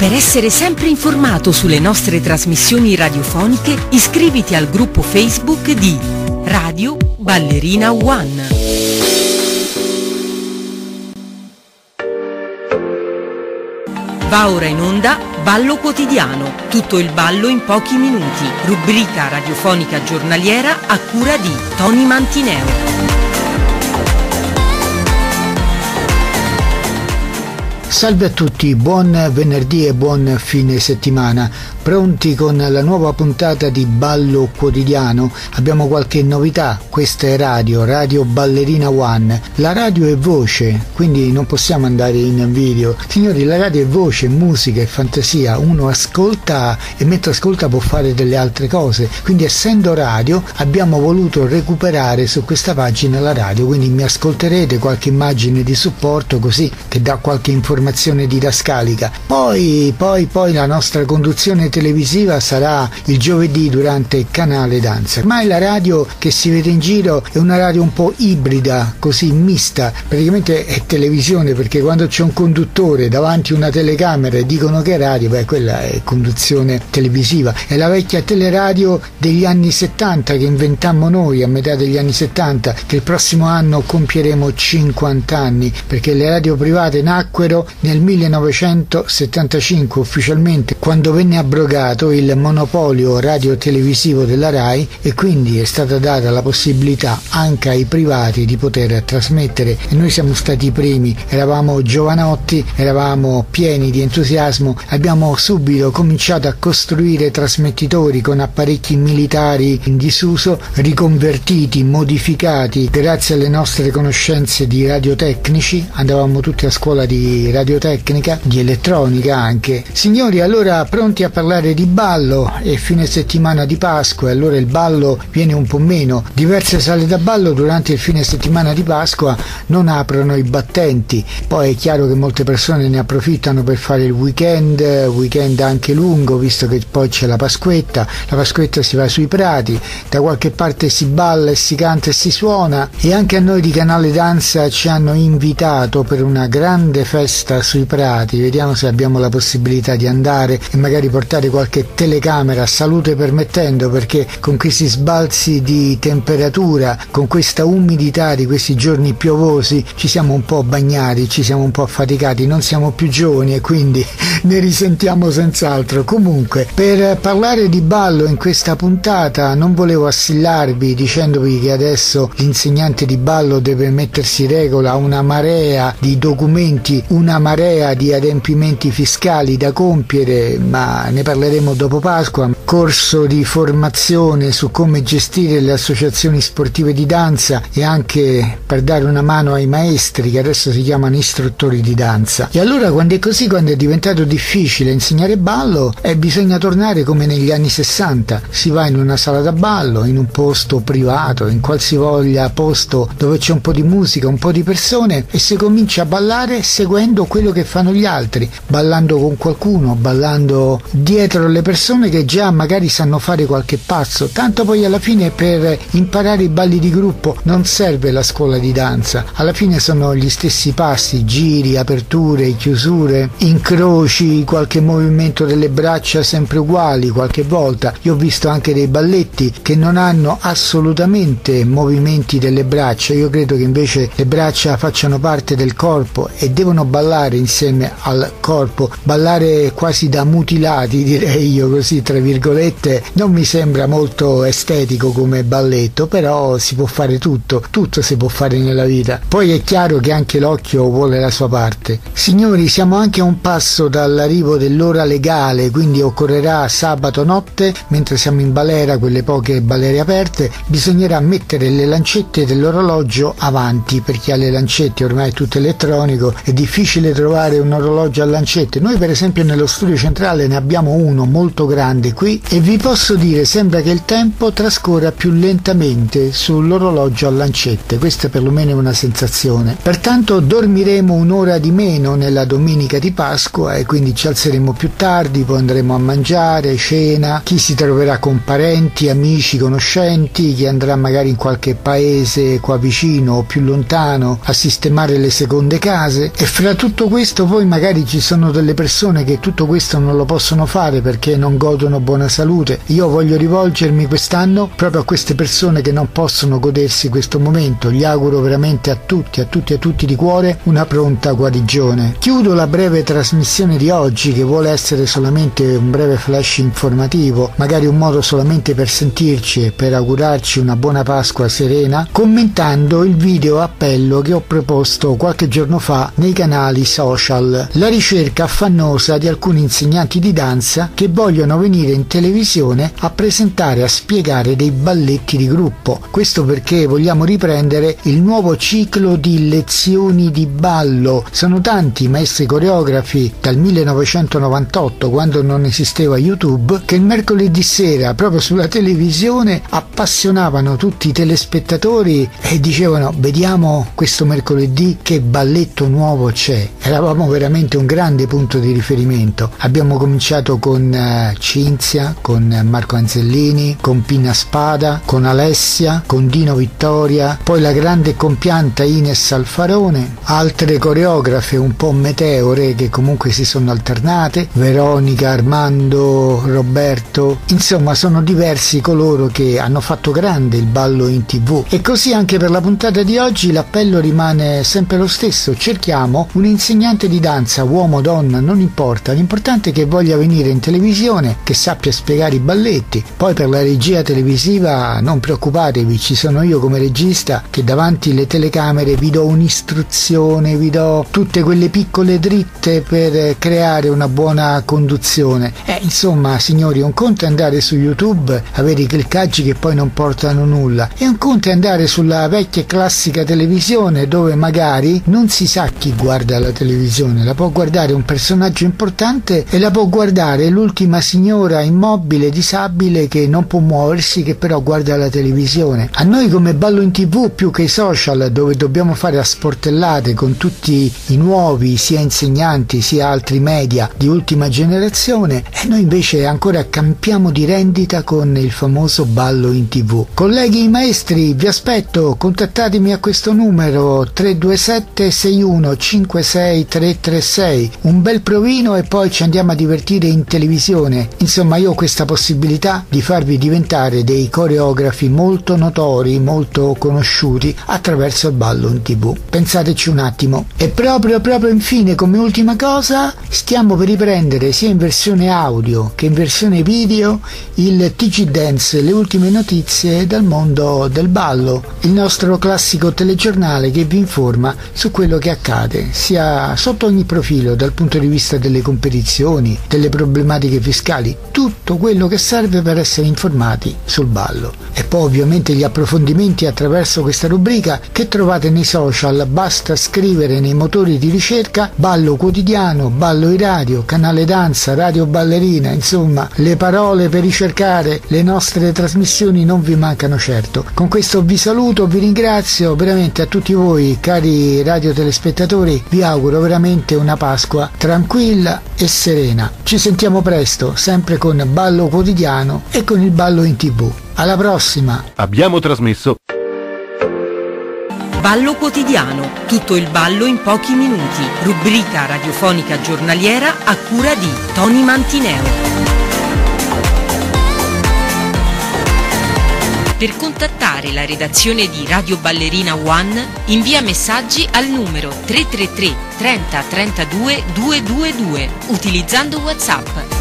Per essere sempre informato sulle nostre trasmissioni radiofoniche, iscriviti al gruppo Facebook di Radio Ballerina One. Va ora in onda Ballo Quotidiano, tutto il ballo in pochi minuti, rubrica radiofonica giornaliera a cura di Tony Mantineo. Salve a tutti, buon venerdì e buon fine settimana. Pronti con la nuova puntata di Ballo Quotidiano? Abbiamo qualche novità. Questa è Radio Ballerina One. La radio è voce, quindi non possiamo andare in video. Signori, la radio è voce, musica e fantasia. Uno ascolta e mentre ascolta può fare delle altre cose. Quindi, essendo radio, abbiamo voluto recuperare su questa pagina la radio. Quindi mi ascolterete qualche immagine di supporto, così che dà qualche informazione didascalica. Poi la nostra conduzione televisiva sarà il giovedì durante Canale Danza. Ormai la radio che si vede in giro è una radio un po' ibrida, così mista, praticamente è televisione, perché quando c'è un conduttore davanti a una telecamera e dicono che è radio, beh, quella è conduzione televisiva. È la vecchia teleradio degli anni 70 che inventammo noi a metà degli anni 70, che il prossimo anno compieremo 50 anni, perché le radio private nacquero nel 1975 ufficialmente, quando venne abrogato il monopolio radiotelevisivo della RAI, e quindi è stata data la possibilità anche ai privati di poter trasmettere, e noi siamo stati i primi. Eravamo giovanotti, eravamo pieni di entusiasmo, abbiamo subito cominciato a costruire trasmettitori con apparecchi militari in disuso, riconvertiti, modificati grazie alle nostre conoscenze di radiotecnici. Andavamo tutti a scuola di radiotecnica, di elettronica anche. Signori, allora pronti a parlare di ballo? È fine settimana di Pasqua e allora il ballo viene un po' meno. Diverse sale da ballo durante il fine settimana di Pasqua non aprono i battenti. Poi è chiaro che molte persone ne approfittano per fare il weekend anche lungo, visto che poi c'è la Pasquetta. La Pasquetta si va sui prati, da qualche parte si balla e si canta e si suona, e anche a noi di Canale Danza ci hanno invitato per una grande festa sui prati. Vediamo se abbiamo la possibilità di andare e magari portare qualche telecamera, salute permettendo, perché con questi sbalzi di temperatura, con questa umidità di questi giorni piovosi, ci siamo un po' bagnati, ci siamo un po' affaticati, non siamo più giovani e quindi ne risentiamo senz'altro. Comunque, per parlare di ballo in questa puntata non volevo assillarvi dicendovi che adesso l'insegnante di ballo deve mettersi in regola, una marea di documenti, una marea di adempimenti fiscali da compiere, ma ne parleremo dopo Pasqua. Corso di formazione su come gestire le associazioni sportive di danza, e anche per dare una mano ai maestri, che adesso si chiamano istruttori di danza. E allora, quando è così, quando è diventato difficile insegnare ballo, bisogna tornare come negli anni 60. Si va in una sala da ballo, in un posto privato, in qualsivoglia posto dove c'è un po' di musica, un po' di persone, e si comincia a ballare seguendo quello che fanno gli altri, ballando con qualcuno, ballando dietro le persone che già magari sanno fare qualche passo. Tanto poi alla fine, per imparare i balli di gruppo non serve la scuola di danza, alla fine sono gli stessi passi, giri, aperture, chiusure, incroci, qualche movimento delle braccia sempre uguali qualche volta. Io ho visto anche dei balletti che non hanno assolutamente movimenti delle braccia. Io credo che invece le braccia facciano parte del corpo e devono ballare insieme al corpo, ballare quasi da mutilati, direi io, così tra virgolette. Non mi sembra molto estetico come balletto, però si può fare tutto si può fare nella vita. Poi è chiaro che anche l'occhio vuole la sua parte. Signori, siamo anche a un passo dall'arrivo dell'ora legale, quindi occorrerà sabato notte, mentre siamo in balera, quelle poche balere aperte, bisognerà mettere le lancette dell'orologio avanti, perché alle lancette ormai è tutto elettronico, è difficile trovare un orologio a lancette. Noi per esempio nello studio centrale ne abbiamo uno molto grande qui, e vi posso dire, sembra che il tempo trascorra più lentamente sull'orologio a lancette, questa è perlomeno una sensazione. Pertanto dormiremo un'ora di meno nella domenica di Pasqua, e quindi ci alzeremo più tardi, poi andremo a mangiare, cena, chi si troverà con parenti, amici, conoscenti, chi andrà magari in qualche paese qua vicino o più lontano a sistemare le seconde case, e fra tutti tutto questo poi magari ci sono delle persone che tutto questo non lo possono fare perché non godono buona salute. Io voglio rivolgermi quest'anno proprio a queste persone che non possono godersi questo momento. Gli auguro veramente a tutti di cuore una pronta guarigione. Chiudo la breve trasmissione di oggi, che vuole essere solamente un breve flash informativo, magari un modo solamente per sentirci e per augurarci una buona Pasqua serena, commentando il video appello che ho proposto qualche giorno fa nei canali social. La ricerca affannosa di alcuni insegnanti di danza che vogliono venire in televisione a presentare, a spiegare dei balletti di gruppo. Questo perché vogliamo riprendere il nuovo ciclo di lezioni di ballo. Sono tanti i maestri coreografi dal 1998, quando non esisteva YouTube, che il mercoledì sera proprio sulla televisione appassionavano tutti i telespettatori e dicevano: vediamo questo mercoledì che balletto nuovo c'è. Eravamo veramente un grande punto di riferimento. Abbiamo cominciato con Cinzia, con Marco Anzellini, con Pina Spada, con Alessia, con Dino Vittoria, poi la grande compianta Ines Alfarone, altre coreografe un po' meteore che comunque si sono alternate, Veronica, Armando, Roberto. Insomma, sono diversi coloro che hanno fatto grande il ballo in TV. E così anche per la puntata di oggi l'appello rimane sempre lo stesso: cerchiamo un insegnante di danza, uomo o donna, non importa, l'importante è che voglia venire in televisione, che sappia spiegare i balletti. Poi per la regia televisiva non preoccupatevi, ci sono io come regista che davanti alle telecamere vi do un'istruzione, vi do tutte quelle piccole dritte per creare una buona conduzione. Insomma, signori, un conto è andare su YouTube, avere i cliccaggi che poi non portano nulla, e un conto è andare sulla vecchia e classica televisione, dove magari non si sa chi guarda la televisione, la può guardare un personaggio importante e la può guardare l'ultima signora immobile, disabile, che non può muoversi, che però guarda la televisione. A noi come ballo in TV, più che i social, dove dobbiamo fare a sportellate con tutti i nuovi, sia insegnanti sia altri media di ultima generazione, e noi invece ancora campiamo di rendita con il famoso ballo in TV. Colleghi maestri, vi aspetto, contattatemi a questo numero 327 61 56 336. Un bel provino e poi ci andiamo a divertire in televisione. Insomma, io ho questa possibilità di farvi diventare dei coreografi molto notori, molto conosciuti attraverso il ballo in TV. Pensateci un attimo. E proprio infine, come ultima cosa, stiamo per riprendere sia in versione audio che in versione video il TG Dance, le ultime notizie dal mondo del ballo, il nostro classico telegiornale che vi informa su quello che accade, sia sotto ogni profilo, dal punto di vista delle competizioni, delle problematiche fiscali, tutto quello che serve per essere informati sul ballo. E poi ovviamente gli approfondimenti attraverso questa rubrica che trovate nei social, basta scrivere nei motori di ricerca ballo quotidiano, ballo in radio, Canale Danza, Radio Ballerina. Insomma, le parole per ricercare le nostre trasmissioni non vi mancano certo. Con questo vi saluto, vi ringrazio veramente a tutti voi, cari radio telespettatori, vi auguro veramente una Pasqua tranquilla e serena. Ci sentiamo presto, sempre con ballo quotidiano e con il ballo in TV. Alla prossima. Abbiamo trasmesso Ballo quotidiano, tutto il ballo in pochi minuti, rubrica radiofonica giornaliera a cura di Tony Mantineo. Per contattare la redazione di Radio Ballerina One, invia messaggi al numero 333 30 32 222 utilizzando WhatsApp.